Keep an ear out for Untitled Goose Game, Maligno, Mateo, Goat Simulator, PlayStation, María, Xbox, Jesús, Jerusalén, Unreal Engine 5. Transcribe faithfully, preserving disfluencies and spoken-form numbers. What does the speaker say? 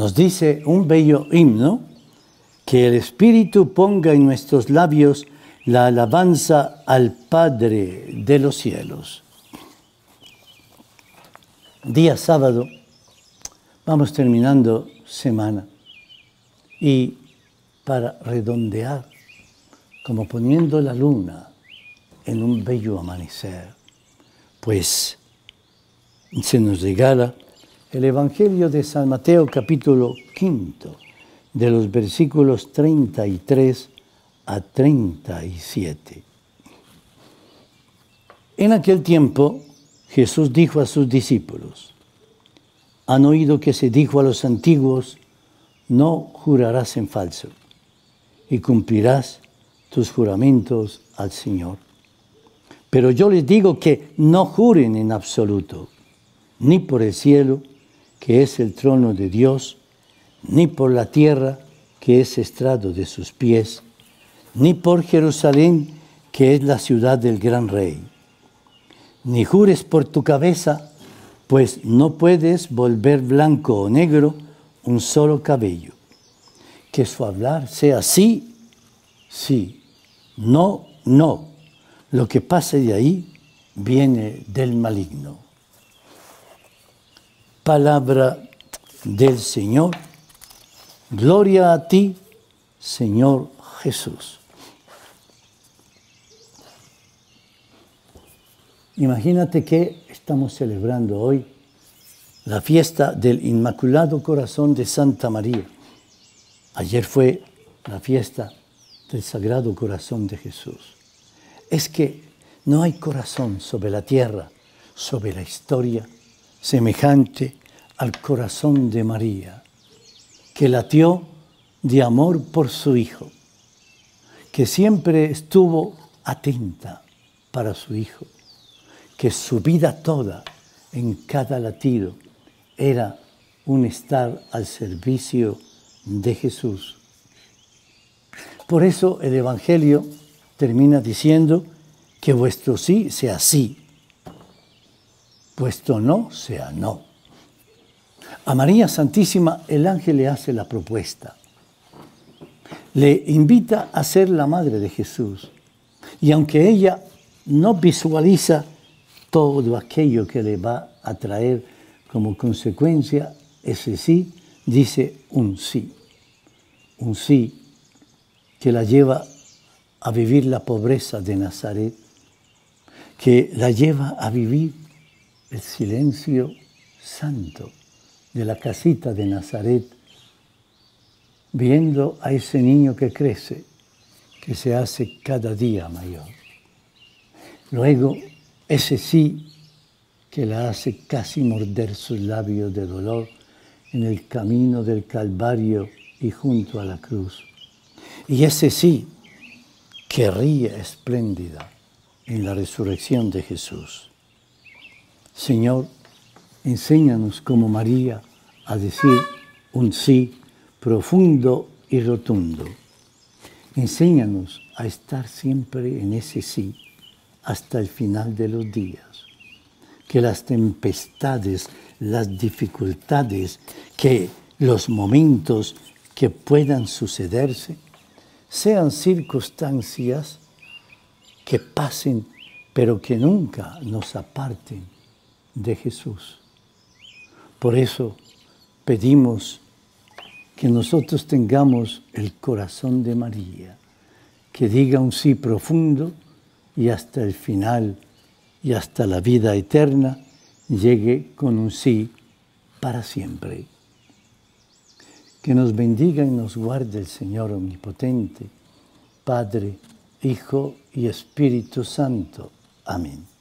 nos dice un bello himno, que el Espíritu ponga en nuestros labios la alabanza al Padre de los cielos. Día sábado, vamos terminando semana. Y para redondear, como poniendo la luna en un bello amanecer, pues se nos regala el Evangelio de San Mateo, capítulo quinto, de los versículos treinta y tres a treinta y siete. En aquel tiempo, Jesús dijo a sus discípulos: han oído que se dijo a los antiguos, no jurarás en falso, y cumplirás tus juramentos al Señor. Pero yo les digo que no juren en absoluto, ni por el cielo, que es el trono de Dios, ni por la tierra, que es estrado de sus pies, ni por Jerusalén, que es la ciudad del gran Rey. Ni jures por tu cabeza, pues no puedes volver blanco o negro un solo cabello. Que su hablar sea sí, sí, no, no. Lo que pase de ahí viene del maligno. Palabra del Señor. Gloria a ti, Señor Jesús. Imagínate que estamos celebrando hoy la fiesta del Inmaculado Corazón de Santa María. Ayer fue la fiesta del Sagrado Corazón de Jesús. Es que no hay corazón sobre la tierra, sobre la historia, semejante al corazón de María, que latió de amor por su Hijo, que siempre estuvo atenta para su Hijo, que su vida toda, en cada latido, era un estar al servicio de Jesús. Por eso el Evangelio termina diciendo que vuestro sí sea sí, vuestro no sea no. A María Santísima el ángel le hace la propuesta, le invita a ser la madre de Jesús, y aunque ella no visualiza todo aquello que le va a traer como consecuencia ese sí, dice un sí. Un sí que la lleva a vivir la pobreza de Nazaret, que la lleva a vivir el silencio santo de la casita de Nazaret, viendo a ese niño que crece, que se hace cada día mayor. Luego, ese sí que la hace casi morder sus labios de dolor en el camino del Calvario y junto a la cruz. Y ese sí que ríe espléndida en la resurrección de Jesús. Señor, enséñanos como María a decir un sí profundo y rotundo. Enséñanos a estar siempre en ese sí, hasta el final de los días, que las tempestades, las dificultades, que los momentos que puedan sucederse, sean circunstancias que pasen, pero que nunca nos aparten de Jesús. Por eso pedimos que nosotros tengamos el corazón de María, que diga un sí profundo, y hasta el final, y hasta la vida eterna, llegue con un sí para siempre. Que nos bendiga y nos guarde el Señor Omnipotente, Padre, Hijo y Espíritu Santo. Amén.